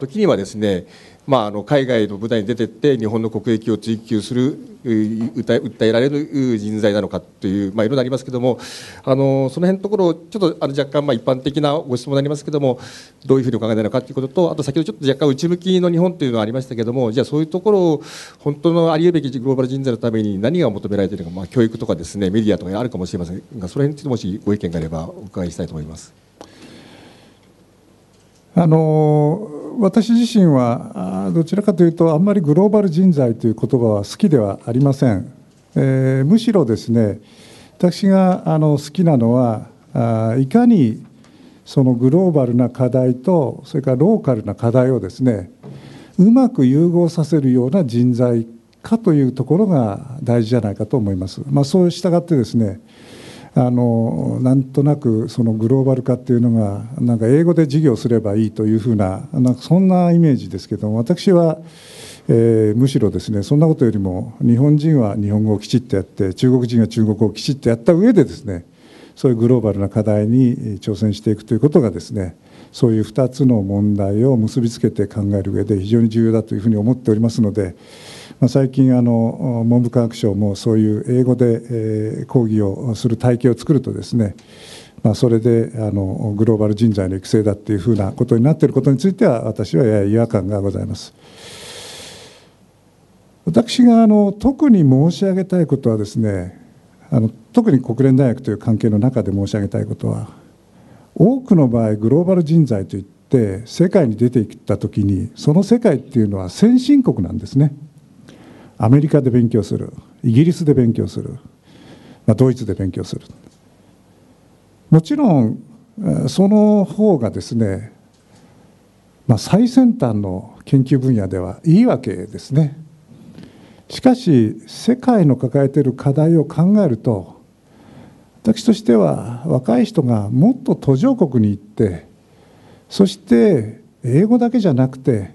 時にはですね、海外の舞台に出ていって日本の国益を追求する訴えられる人材なのかという、いろいろありますけども、その辺のところをちょっと若干一般的なご質問になりますけども、どういうふうにお考えなのかということと、あと先ほどちょっと若干内向きの日本というのはありましたけども、じゃあそういうところを本当のあり得べきグローバル人材のために何が求められているのか、教育とかですね、メディアとかあるかもしれませんが、その辺についてもしご意見があればお伺いしたいと思います。私自身はどちらかというとあんまりグローバル人材という言葉は好きではありません。むしろですね、私が好きなのはいかにそのグローバルな課題とそれからローカルな課題をですねうまく融合させるような人材かというところが大事じゃないかと思います。そう従ってですね、なんとなくそのグローバル化っていうのがなんか英語で授業すればいいというふうな、そんなイメージですけども、私はむしろですね、そんなことよりも日本人は日本語をきちっとやって、中国人は中国語をきちっとやった上でですね、そういうグローバルな課題に挑戦していくということがですね、そういう2つの問題を結びつけて考える上で非常に重要だというふうに思っておりますので、最近文部科学省もそういう英語で講義をする体系を作るとですね、それでグローバル人材の育成だっていうふうなことになっていることについては、私はやや違和感がございます。私が特に申し上げたいことはですね、特に国連大学という関係の中で申し上げたいことは、多くの場合グローバル人材といって世界に出ていったときに、その世界っていうのは先進国なんですね。アメリカで勉強する、イギリスで勉強する、ドイツで勉強する。もちろんその方がですね、最先端の研究分野ではいいわけですね。しかし世界の抱えている課題を考えると、私としては若い人がもっと途上国に行って、そして英語だけじゃなくて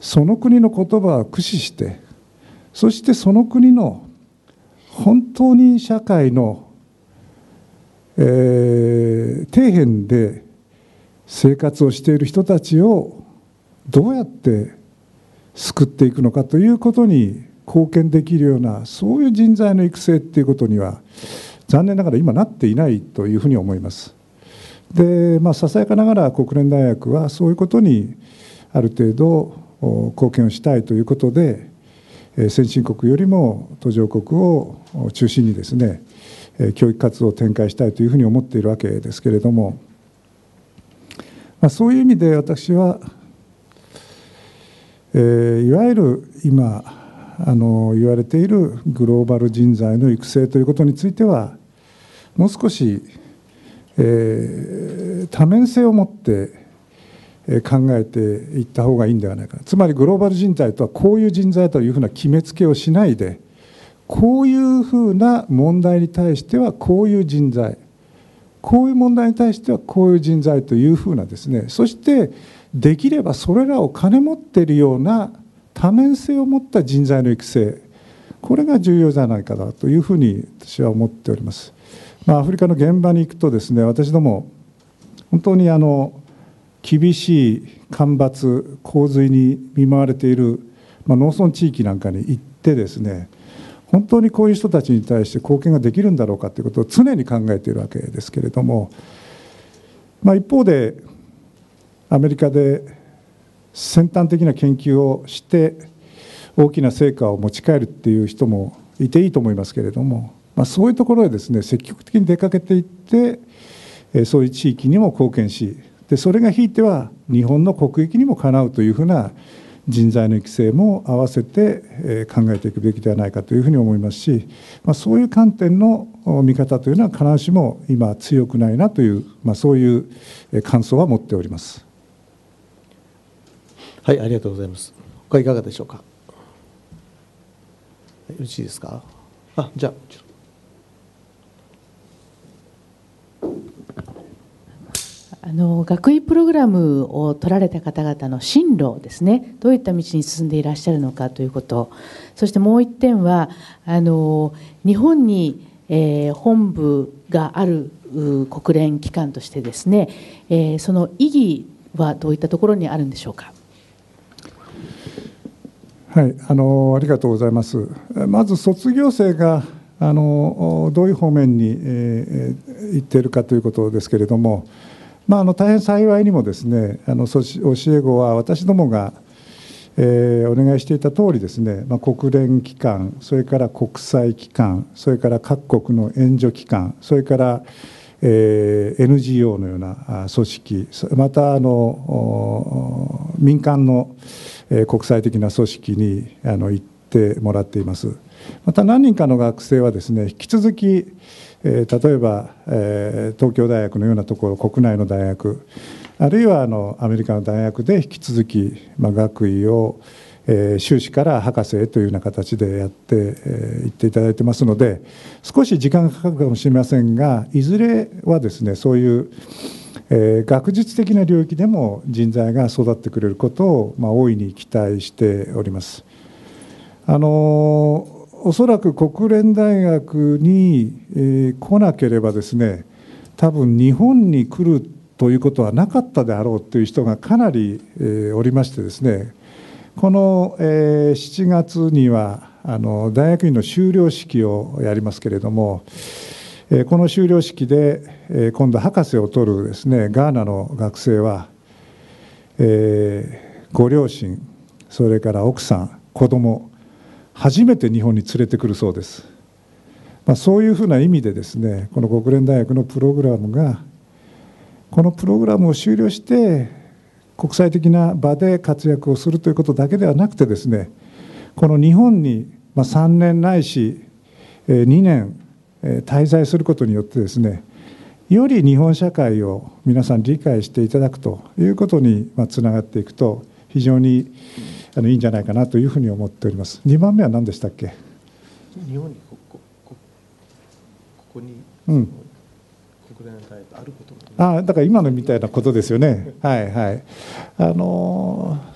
その国の言葉を駆使して、そしてその国の本当に社会の底辺で生活をしている人たちをどうやって救っていくのかということに貢献できるような、そういう人材の育成ということには残念ながら今なっていないというふうに思います。で、ささやかながら国連大学はそういうことにある程度貢献をしたいということで、先進国よりも途上国を中心にですね、教育活動を展開したいというふうに思っているわけですけれども、そういう意味で私は、いわゆる今言われているグローバル人材の育成ということについては、もう少し、多面性を持って考えていった方がいいんではないかな。つまりグローバル人材とはこういう人材というふうな決めつけをしないで、こういうふうな問題に対してはこういう人材、こういう問題に対してはこういう人材というふうなですね、そしてできればそれらを兼ね持っているような多面性を持った人材の育成、これが重要じゃないかなというふうに私は思っております。アフリカの現場に行くとですね、私ども本当に厳しい干ばつ、洪水に見舞われている、農村地域なんかに行ってですね、本当にこういう人たちに対して貢献ができるんだろうかということを常に考えているわけですけれども、一方でアメリカで先端的な研究をして大きな成果を持ち帰るっていう人もいていいと思いますけれども、そういうところへですね、積極的に出かけていって、そういう地域にも貢献し、でそれがひいては日本の国益にもかなうというふうな人材の育成も合わせて考えていくべきではないかというふうに思いますし、そういう観点の見方というのは必ずしも今強くないなという、そういう感想は持っております。はい、ありがとうございます。他いかがでしょうか。よろしいですか。じゃあ学位プログラムを取られた方々の進路ですね、どういった道に進んでいらっしゃるのかということ、そしてもう1点は日本に、本部がある国連機関としてですね、その意義はどういったところにあるんでしょうか。はい、ありがとうございます。まず卒業生がどういう方面に、行っているかということですけれども、大変幸いにもですね、教え子は私どもが、お願いしていた通りですね、国連機関、それから国際機関、それから各国の援助機関、それから、NGO のような組織、また民間の国際的な組織に行ってもらっています。また何人かの学生はですね、引き続き例えば東京大学のようなところ、国内の大学、あるいはアメリカの大学で引き続き学位を修士から博士へというような形でやっていっていただいてますので、少し時間がかかるかもしれませんが、いずれはですね、そういう学術的な領域でも人材が育ってくれることを大いに期待しております。おそらく国連大学に来なければですね、多分日本に来るということはなかったであろうという人がかなりおりましてですね、この7月には大学院の修了式をやりますけれども、この修了式で今度博士を取るですねガーナの学生は、ご両親それから奥さん子供初めて日本に連れてくるそうです。そういうふうな意味でですねこの国連大学のプログラムがこのプログラムを修了して国際的な場で活躍をするということだけではなくてですねこの日本に3年ないし2年滞在することによってですねより日本社会を皆さん理解していただくということにつながっていくと非常にいいんじゃないかなというふうに思っております。2番目は何でしたっけ。日本にここに、うん、国連大学あることも、だから今のみたいなことですよね。はいはい。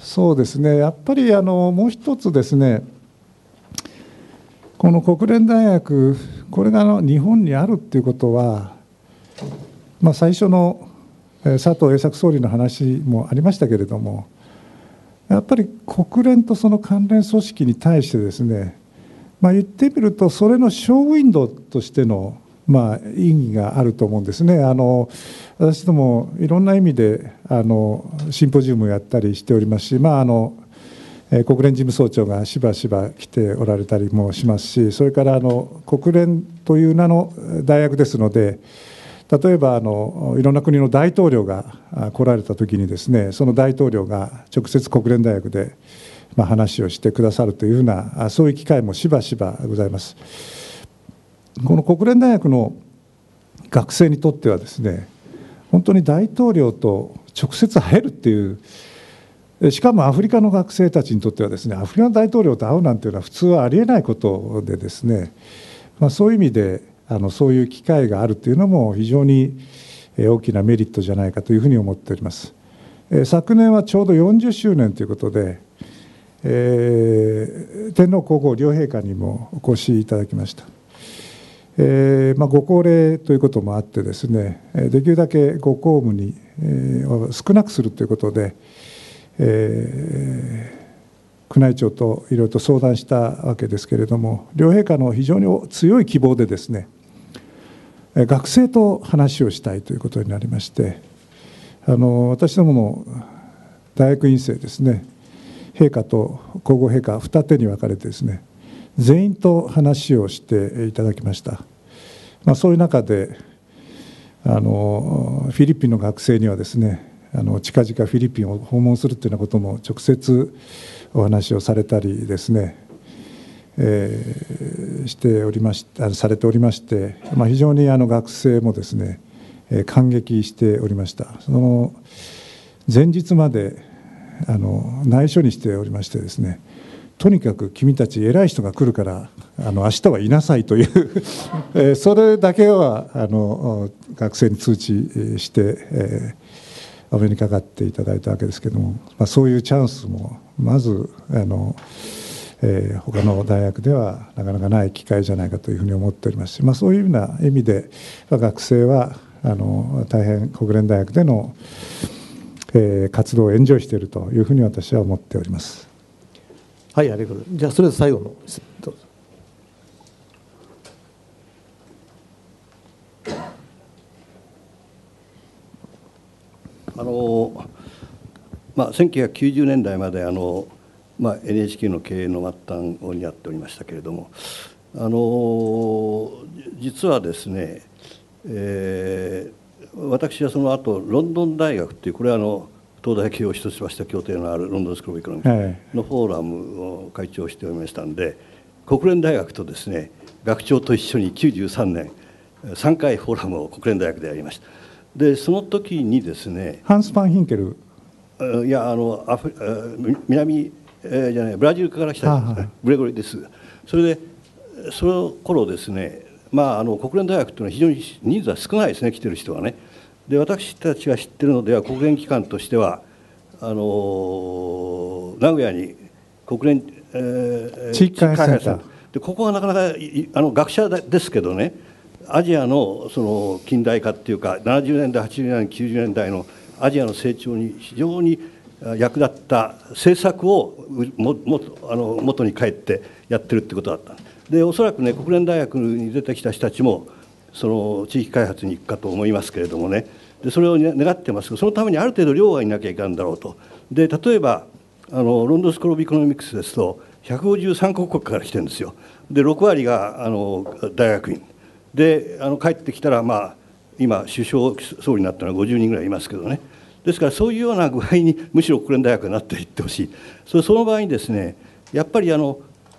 そうですね。やっぱりもう一つですね。この国連大学これが日本にあるっていうことは、最初の佐藤栄作総理の話もありましたけれども、やっぱり国連とその関連組織に対してですね。言ってみるとそれのショーウィンドウとしての意義があると思うんですね。私どもいろんな意味でシンポジウムをやったりしておりますし、国連事務総長がしばしば来ておられたりもしますし、それから国連という名の大学ですので例えばいろんな国の大統領が来られた時にですねその大統領が直接国連大学で話をしてくださるというふうなそういう機会もしばしばございます。この国連大学の学生にとってはですね本当に大統領と直接会えるっていう、しかもアフリカの学生たちにとってはですねアフリカの大統領と会うなんていうのは普通はありえないことでですね、そういう意味でそういう機会があるというのも非常に大きなメリットじゃないかというふうに思っております。昨年はちょうど40周年ということで天皇皇后両陛下にもお越しいただきました。ご高齢ということもあってですねできるだけご公務に、少なくするということで、宮内庁といろいろと相談したわけですけれども両陛下の非常に強い希望でですね学生と話をしたいということになりまして私どもの大学院生ですね陛下と皇后陛下二手に分かれてですね全員と話をしていただきました。そういう中でフィリピンの学生にはですね近々フィリピンを訪問するというようなことも直接お話をされたりですね、されておりまして、非常に学生もですね感激しておりました。その前日まで内緒にしておりましてですねとにかく君たち偉い人が来るから明日はいなさいというそれだけは学生に通知して、お目にかかっていただいたわけですけれども、そういうチャンスもまず他の大学ではなかなかない機会じゃないかというふうに思っておりますし、そういうような意味で学生は大変国連大学での活動をエンジョイしているというふうに私は思っております。はい、ありがとうございます。じゃあそれで最後の質問どうぞ。1990年代までNHK の経営の末端を担っておりましたけれども、実はですね、私はその後ロンドン大学というこれは東大経営を一橋と協定のあるロンドンスクール・オブ・エコノミックのフォーラムを会長しておりましたので国連大学とですね学長と一緒に93年3回フォーラムを国連大学でやりました。でその時にですねハンス・パン・ヒンケルいや南、じゃないブラジルから来たんです、はい、グレゴリーです。それでその頃ですね国連大学というのは非常に人数は少ないですね来てる人はね。で私たちが知ってるのでは国連機関としては名古屋に国連、地域開発センターでここはなかなか学者ですけどねアジアの、その近代化っていうか70年代80年代90年代のアジアの成長に非常に役立った政策を元に帰ってやってるってことだった。でおそらくね国連大学に出てきた人たちもその地域開発に行くかと思いますけれどもね。でそれを願ってますが、そのためにある程度量がいなきゃいかんだろうと。で例えばロンドンスクール・オブ・エコノミクスですと153カ国から来てるんですよ。で6割が大学院で帰ってきたら、まあ、今首相総理になったのは50人ぐらいいますけどね。ですからそういうような具合にむしろ国連大学になっていってほしい。その場合にですね、やっぱり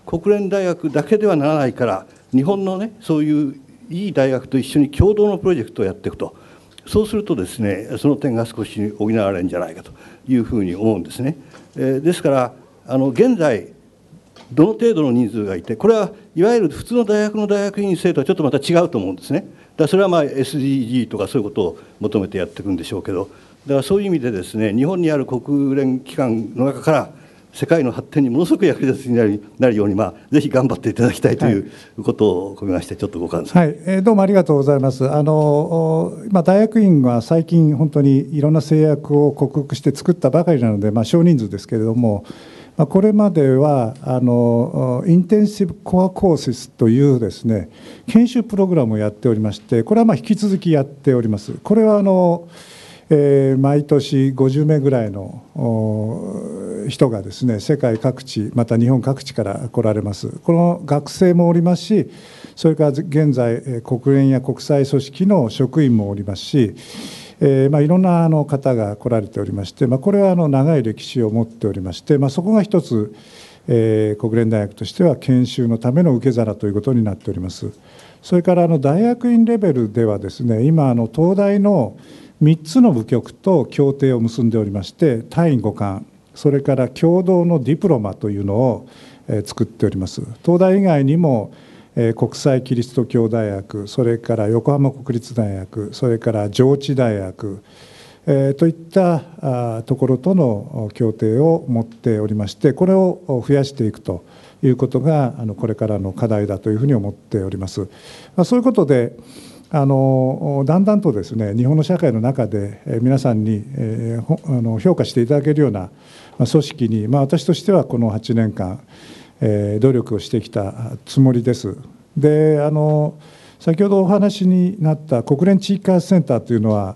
国連大学だけではならないから、日本のねそういういい大学と一緒に共同のプロジェクトをやっていくと。そうするとですね、その点が少し補われるんじゃないかというふうに思うんですね。ですから現在どの程度の人数がいて、これはいわゆる普通の大学の大学院生とはちょっとまた違うと思うんですね。だからそれはまあ SDG とかそういうことを求めてやっていくんでしょうけど、だからそういう意味でですね、日本にある国連機関の中から世界の発展にものすごく役立つになるように、まあ、ぜひ頑張っていただきたいということを込めまして、ちょっとご感想、どうもありがとうございます。今大学院は最近本当にいろんな制約を克服して作ったばかりなので、まあ、少人数ですけれども、まあ、これまではインテンシブコアコーシスというですね、研修プログラムをやっておりまして、これはまあ引き続きやっております。これは毎年50名ぐらいの人がですね、世界各地また日本各地から来られます。この学生もおりますし、それから現在国連や国際組織の職員もおりますし、まあ、いろんな方が来られておりまして、まあ、これは長い歴史を持っておりまして、まあ、そこが一つ、国連大学としては研修のための受け皿ということになっております。それから大学院レベルではですね、今東大の3つの部局と協定を結んでおりまして、単位互換、それから共同のディプロマというのを作っております。東大以外にも国際基督教大学、それから横浜国立大学、それから上智大学、といったところとの協定を持っておりまして、これを増やしていくということがこれからの課題だというふうに思っております。まあ、そういうことでだんだんとですね、日本の社会の中で皆さんに評価していただけるような組織に、まあ、私としてはこの8年間努力をしてきたつもりです。で先ほどお話になった国連地域開発センターというのは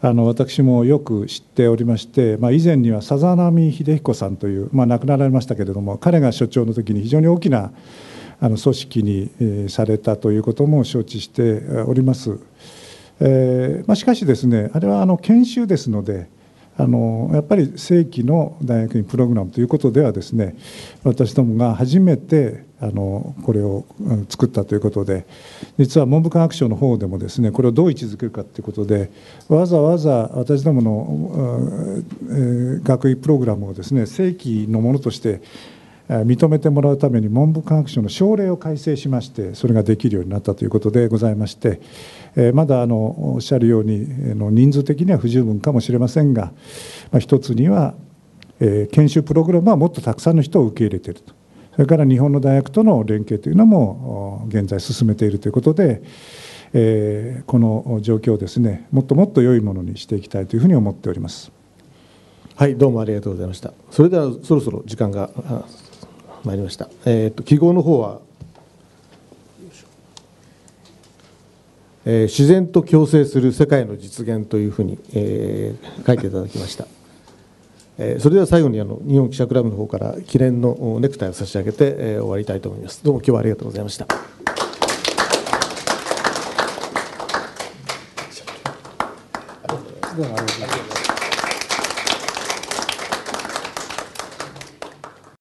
私もよく知っておりまして、まあ、以前には佐々波秀彦さんという、まあ、亡くなられましたけれども、彼が所長の時に非常に大きな組織にされたということも承知しております。まあ、しかしですね、あれは研修ですので、やっぱり正規の大学院プログラムということではですね、私どもが初めてこれを作ったということで、実は文部科学省の方でもですね、これをどう位置づけるかということで、わざわざ私どもの学位プログラムをですね、正規のものとして認めてもらうために文部科学省の省令を改正しまして、それができるようになったということでございまして、まだおっしゃるように人数的には不十分かもしれませんが、一つには研修プログラムはもっとたくさんの人を受け入れていると、それから日本の大学との連携というのも現在進めているということで、この状況をですね、もっともっと良いものにしていきたいというふうに思っております。はい、どうもありがとうございました。それではそろそろ時間が参りました。記号の方は、自然と共生する世界の実現というふうに、書いていただきました。それでは最後に日本記者クラブの方から記念のネクタイを差し上げて、終わりたいと思います。どうも今日はありがとうございました。どうもありがとうございました。